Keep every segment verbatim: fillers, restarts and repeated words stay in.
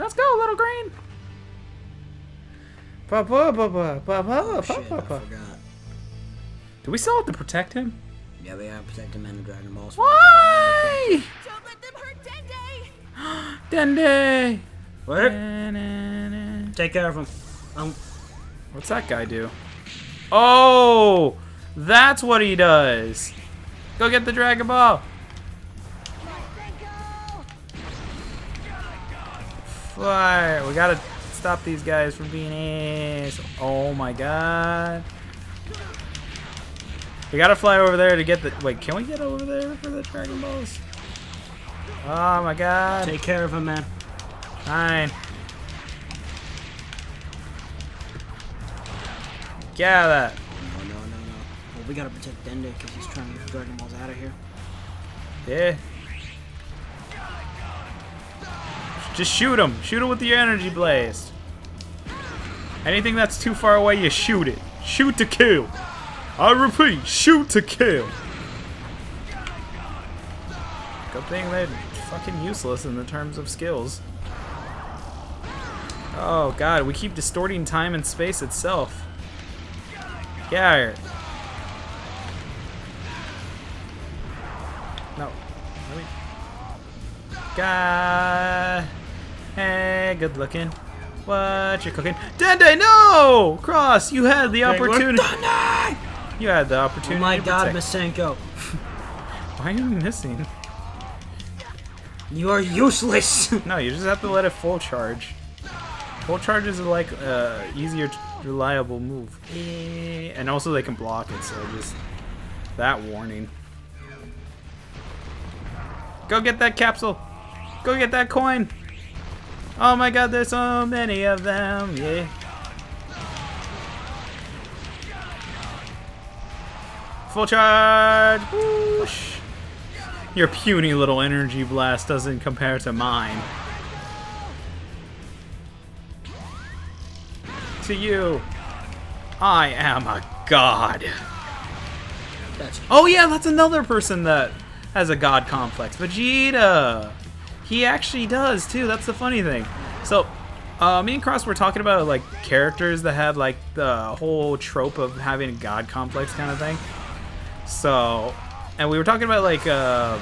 Let's go, little green. Papa, papa, papa, papa. Do we still have to protect him? Yeah, we gotta protect him and the Dragon Balls. Why? Don't let them hurt Dende. Dende. What? Na, na, na. Take care of him. Um. What's that guy do? Oh, that's what he does. Go get the Dragon Ball. Fire. We gotta stop these guys from being assholes. Oh my god. We gotta fly over there to get the. Wait, can we get over there for the Dragon Balls? Oh my god. Take care of him, man. Fine. Yeah, that. No, no, no, no. Well, we gotta protect Dende because he's trying to get the Dragon Balls out of here. Yeah. Just shoot him. Shoot him with the energy blast. Anything that's too far away, you shoot it. Shoot to kill. I repeat, shoot to kill. Good thing they're fucking useless in the terms of skills. Oh god, we keep distorting time and space itself. Get out of here. No. Really? God. Hey, good looking. What you cooking? Dende, no! Cross, you had the opportunity. You had the opportunity. Oh my god, Masenko. Why are you missing? You are useless. No, you just have to let it full charge. Full charge is like uh, easier to reliable move, and also they can block it, so just that warning. Go get that capsule, go get that coin. Oh my god, there's so many of them. Yeah, full charge. Whoosh. Your puny little energy blast doesn't compare to mine. To you, I am a god. Oh yeah, that's another person that has a god complex. Vegeta, he actually does too. That's the funny thing. So, uh, me and Cross were talking about like characters that had like the whole trope of having a god complex kind of thing. So, and we were talking about like, uh,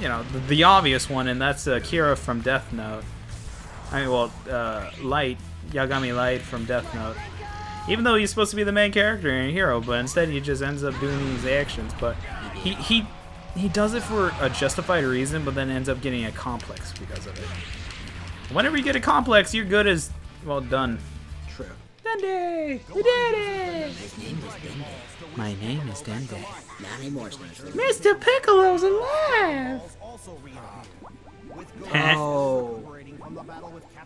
you know, the, the obvious one, and that's uh, Kira from Death Note. I mean, well, uh, Light. Yagami Light from Death Note. Even though he's supposed to be the main character and a hero, but instead he just ends up doing these actions. But he he he does it for a justified reason, but then ends up getting a complex because of it. Whenever you get a complex, you're good as well done. True. Dende, we did it. My name is Dende. My name is Dende. Mister Piccolo's alive. Oh.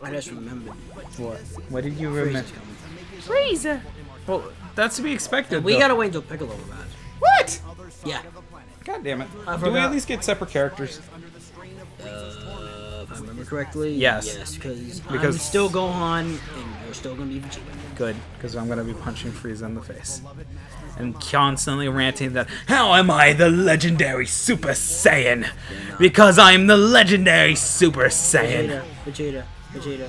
I just remembered. What? What did you remember? Frieza! Well, that's to be expected, and we though. Gotta wait until Piccolo arrives. What?! Yeah. God damn it. I Do forgot. we at least get separate characters? Uh, if I remember correctly, yes. Yes, because I'm still Gohan, and you're still gonna be Vegeta. Good, because I'm gonna be punching Frieza in the face. And constantly ranting that, how am I the legendary Super Saiyan? Because I'm the legendary Super Saiyan. Vegeta, Vegeta, Vegeta,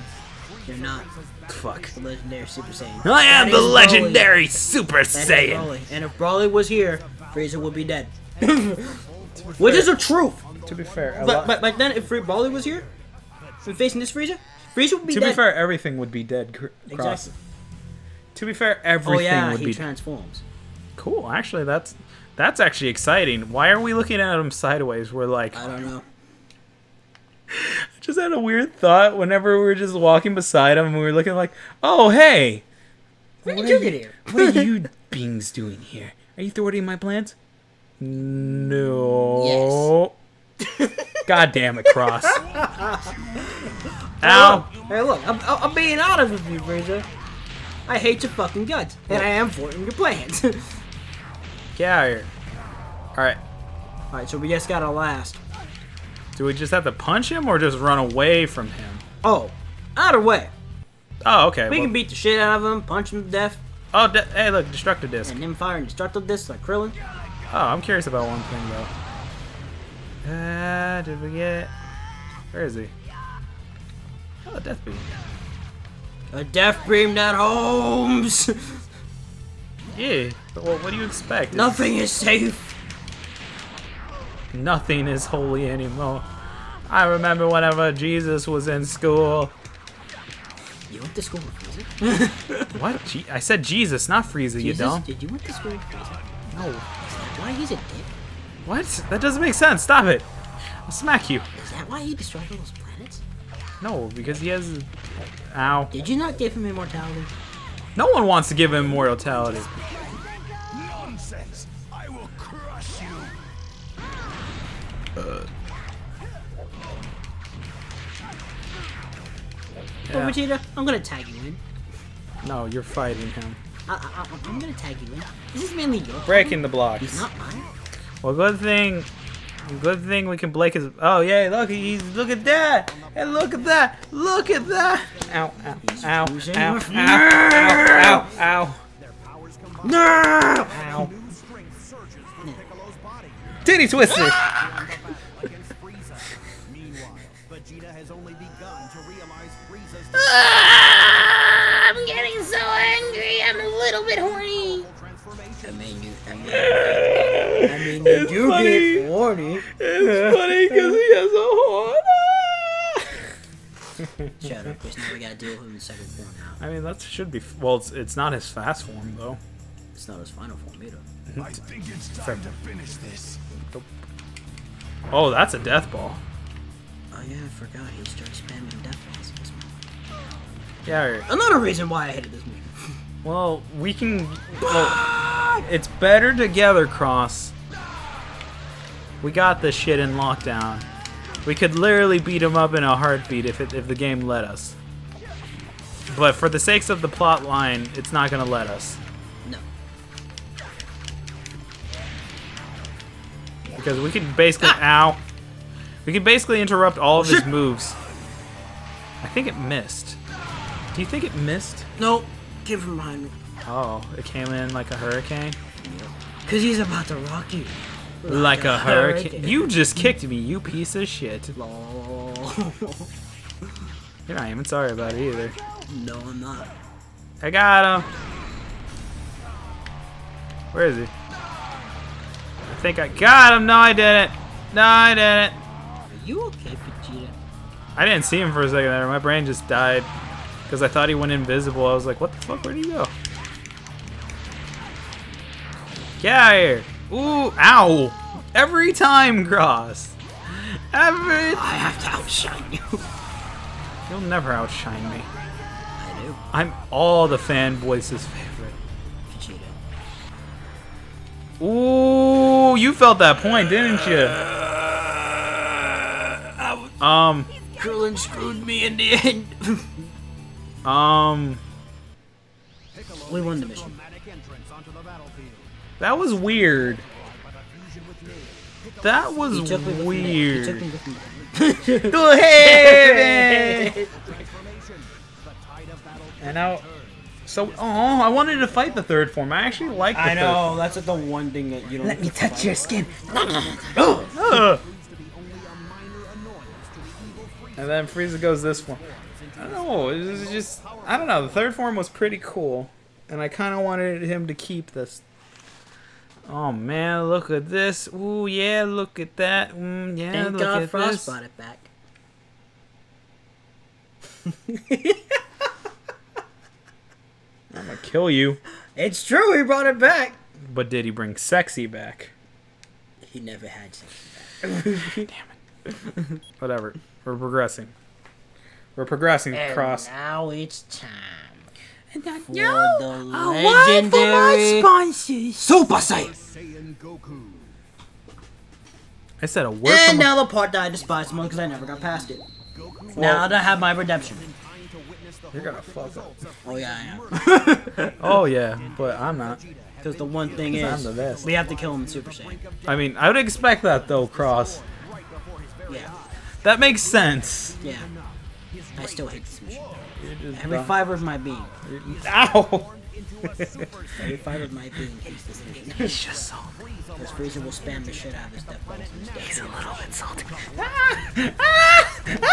you're not. Fuck. The legendary Super Saiyan. I am the legendary Super Saiyan. And if Broly was here, Frieza would be dead. Which is the truth. To be fair, but but but then if Broly was here, facing this Frieza, Frieza would be dead. To be fair, everything would be dead. Exactly. To be fair, everything would be dead. Oh yeah, he transforms. Cool. Actually, that's that's actually exciting. Why are we looking at him sideways? We're like, I don't know. I just had a weird thought whenever we were just walking beside him, and we were looking like, oh hey, what, what are you doing here? What are you beings doing here? Are you thwarting my plans? No. Yes. God damn it, Cross. Ow. Hey, look, I'm, I'm being honest with you, Frieza. I hate your fucking guts, and I am thwarting your plans. Get out of here. Alright. Alright, so we just gotta last. Do we just have to punch him or just run away from him? Oh, either way. Oh, okay. We well, can beat the shit out of him, punch him to death. Oh, de hey, look, destructive disc. And him firing destructive discs like Krillin. Oh, I'm curious about one thing, though. Uh, did we get... Where is he? Oh, a death beam. A death beam that homes! Yeah, well, what do you expect? Nothing is safe! Nothing is holy anymore. I remember whenever Jesus was in school. You went to school with Frieza? What? Je I said Jesus, not Frieza, Jesus? You don't. Did you went to school with Frieza? No. Is that why he's a dick? What? That doesn't make sense. Stop it. I'll smack you. Is that why he destroyed all those planets? No, because he has... Ow. Did you not give him immortality? No one wants to give him immortality. Nonsense. I will crush you. Uh... Yeah. Oh, Vegeta, I'm gonna tag you in. No, you're fighting him. I, I, I, I'm gonna tag you in. This is mainly your breaking problem. The blocks. He's not mine. Well, good thing, good thing we can break his. Oh yeah, look, he's look at that, and hey, look at that, look at that. Ow, ow, ow, ow, ow, ow, ow. No! Ow. Titty twister. Ah, I'm getting so angry. I'm a little bit horny. I mean, you, I mean, I mean, you do get horny. It's funny because he has a horn. Shut up, because now we gotta deal with him in second form now. I mean, that should be. Well, it's it's not his fast form though. It's not his final form either. I think it's time to finish this. Oh, that's a death ball. Oh yeah, I forgot he started spamming death balls. Yeah. Another reason why I hated this movie. Well, we can. Well, it's better together, Cross. We got this shit in lockdown. We could literally beat him up in a heartbeat if it, if the game let us. But for the sakes of the plot line, it's not gonna let us. No. Because we can basically ah. ow. We can basically interrupt all of his moves. I think it missed. Do you think it missed? Nope. Came from behind me. Oh, it came in like a hurricane? Yeah. Cause he's about to rock you. Like, like a, a hurricane. hurricane. You just kicked me, you piece of shit. Lol. You're not even sorry about it either. No, I'm not. I got him. Where is he? I think I got him. No, I didn't. No, I didn't. Are you okay, Vegeta? I didn't see him for a second there. My brain just died. Because I thought he went invisible. I was like, what the fuck? Where'd he go? Get out of here. Ooh, ow. Every time, Cross. Every... I have to outshine you. You'll never outshine me. I do. I'm all the fanboys' favorite. Vegeta. Ooh, you felt that point, didn't you? Uh, was... Um. Krillin screwed me in the end. Um, we won the mission. That was weird. That was he took weird. Me with me. He took me with me. To heaven! And now, so oh, I wanted to fight the third form. I actually like. The I know third that's the one thing that you don't. Let me to touch your skin. uh. And then Frieza goes this form. I don't know, it was just, I don't know, the third form was pretty cool, and I kind of wanted him to keep this. Oh man, look at this, ooh yeah, look at that, mm, yeah, thank look God at Frost this. Brought it back. I'm gonna kill you. It's true, he brought it back. But did he bring sexy back? He never had sexy back. Damn it. Whatever, we're progressing. We're progressing across. Now it's time. And I for know the legendary for my sponsors. Super Saiyan Goku. I said a word. And now the part that I despise more because I never got past it. Well, now that I have my redemption. You're gonna fuck up. Oh yeah, I am. Oh yeah, but I'm not. Because the one thing is, I'm the best. We have to kill him in Super Saiyan. I mean, I would expect that though, Cross. Yeah. That makes sense. Yeah. I still hate this mission. Every fiber of my being. Ow! Every fiber of my being hates this mission. He's just salty. This Frieza will spam the shit out of his death balls. He's a little bit salty. Ah! Ah! Ah!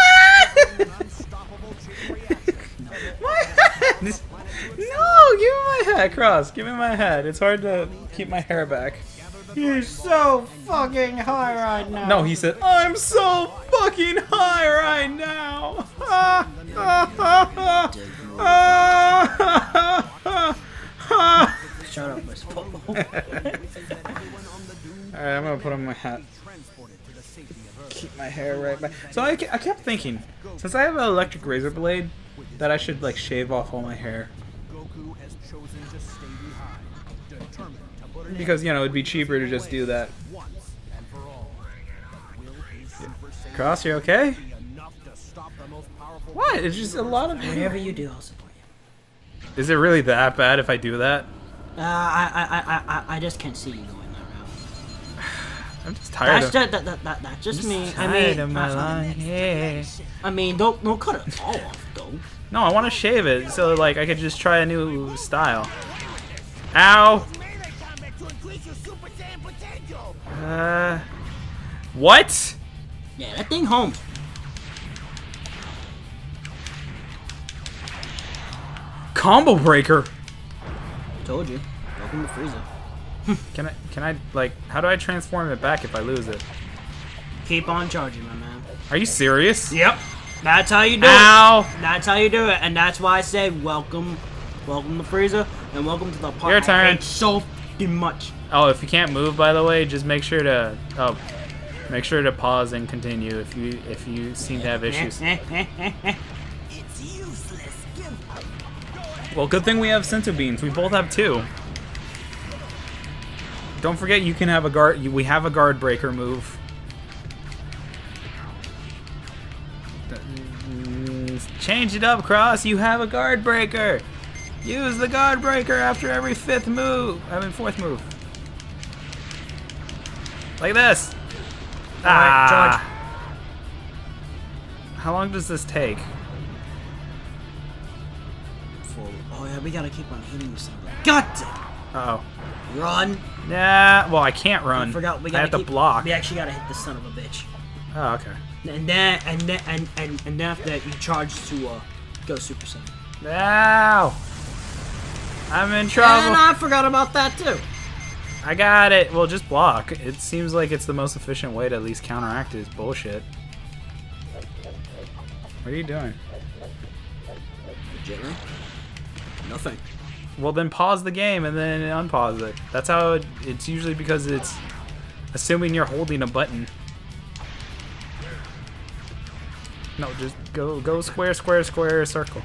My head! No, give me my hat, Cross. Give me my hat. It's hard to keep my hair back. You're so fucking high right now. No, he said, I'm so fucking high right now. Shut up, Miss Polo. Alright, I'm gonna put on my hat. Keep my hair right back. So I, I kept thinking, since I have an electric razor blade, that I should like shave off all my hair. Goku has chosen to stay behind. Because, you know, it'd be cheaper to just do that. Cross, you okay? What? It's just a lot of hair. Whatever you do, I'll support you. Is it really that bad if I do that? Uh, I, I, I, I, I just can't see you going that route. I'm just tired that's of... That, that, that, that's just I'm me. Just I mean, of my line. Yeah. I mean, don't, don't cut it all off, though. No, I want to shave it so, like, I could just try a new style. Ow! Uh, what? Yeah, that thing home. Combo breaker. I told you. Welcome to Frieza. Can I? Can I? Like, how do I transform it back if I lose it? Keep on charging, my man. Are you serious? Yep. That's how you do Ow. it. Ow. That's how you do it, and that's why I say welcome, welcome to Frieza, and welcome to the park. Your turn. I hate so much. Oh, if you can't move, by the way, just make sure to oh, make sure to pause and continue if you if you seem to have issues. It's useless. Well, good thing we have Senzu beans. We both have two. Don't forget, you can have a guard. You, we have a guard breaker move. Change it up, Cross. You have a guard breaker. Use the guard breaker after every fifth move. I mean, fourth move. Like this. All ah. Right, charge. How long does this take? Forward. Oh yeah, we gotta keep on hitting something. God damn. Uh oh. Run. Nah. Well, I can't run. I forgot. We gotta I have keep, to block. We actually gotta hit the son of a bitch. Oh, okay. And then, and then, and and and then after that, you charge to uh, go Super Saiyan. Now. I'm in trouble. And I forgot about that too. I got it. Well, just block. It seems like it's the most efficient way to at least counteract his bullshit. What are you doing? General? Nothing. Well, then pause the game and then unpause it. That's how it, it's usually because it's assuming you're holding a button. No, just go go square, square, square, circle.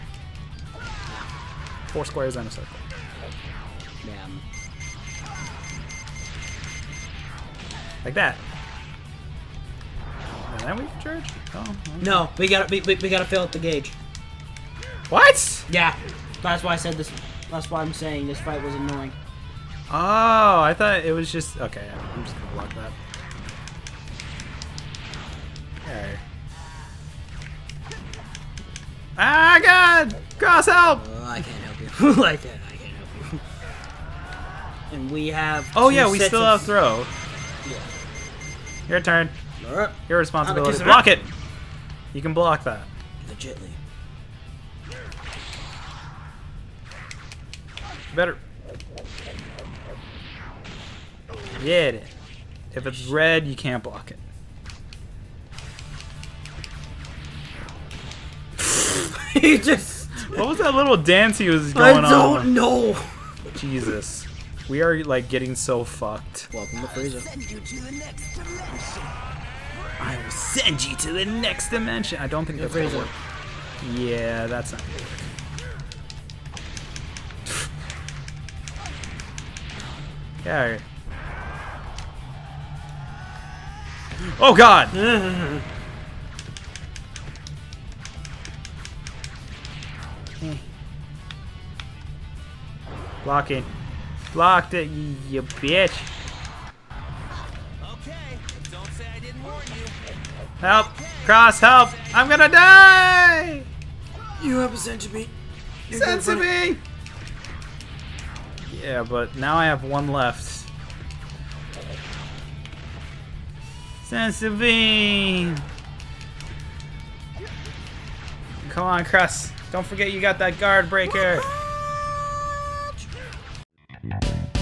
Four squares and a circle. Damn. Like that. And then we can charge? Oh, no, we gotta we, we, we gotta fill up the gauge. What? Yeah. That's why I said this. That's why I'm saying this fight was annoying. Oh, I thought it was just okay. I'm just gonna block that. Alright. Ah, God! Cross help! Uh, I can't help you. Like that, I can't help you. And we have. Oh yeah, we still have throw. Yeah. Your turn. Alright. Your responsibility. Block it. You can block that. Legitly. Better. Get it. If it's red, you can't block it. He just. What was that little dance he was going on? I don't on? know. Jesus, we are like getting so fucked. Welcome to Frieza. I will send you to the next dimension. I don't think that's gonna work. Yeah, that's not gonna work. Yeah. All right. Oh God. Blocking. Blocked it, you, you bitch. Okay, don't say I didn't warn you. Help! Okay. Cross, help! I'm gonna die! You have a Senzu bean. Senzu bean! Yeah, but now I have one left. Senzu bean! Come on, Cross. Don't forget you got that guard breaker. Watch.